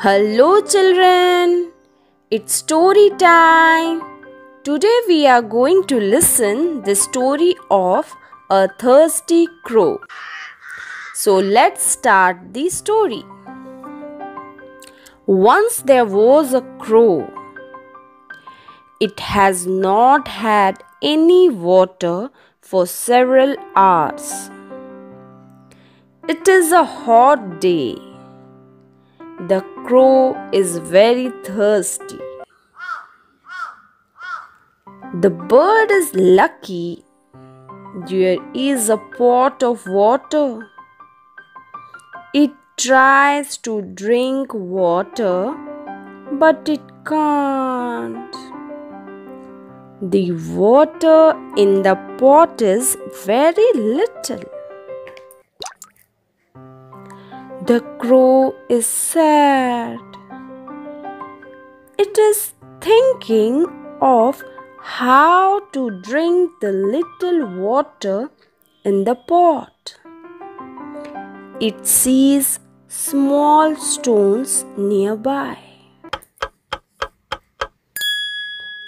Hello children, it's story time. Today we are going to listen the story of a thirsty crow. So let's start the story. Once there was a crow. It has not had any water for several hours. It is a hot day. The crow is very thirsty. The bird is lucky. There is a pot of water. It tries to drink water, but it can't. The water in the pot is very little. The crow is sad. It is thinking of how to drink the little water in the pot. It sees small stones nearby.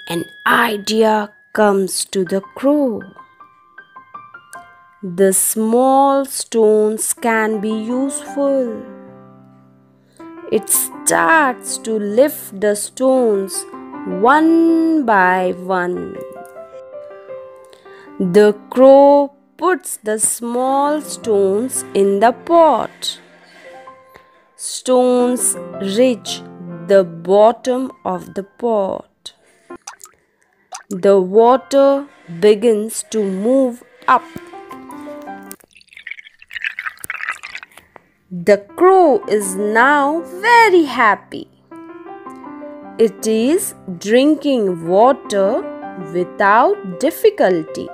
An idea comes to the crow. The small stones can be useful. It starts to lift the stones one by one. The crow puts the small stones in the pot. Stones reach the bottom of the pot. The water begins to move up. The crow is now very happy. It is drinking water without difficulty.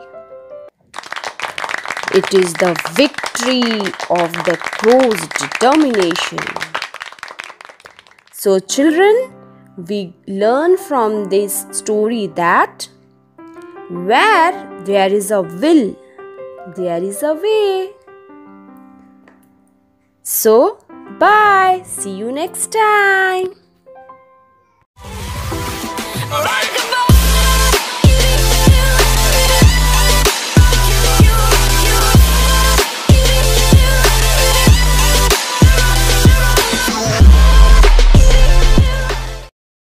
It is the victory of the crow's determination. So children, we learn from this story that where there is a will, there is a way. So, bye. See you next time.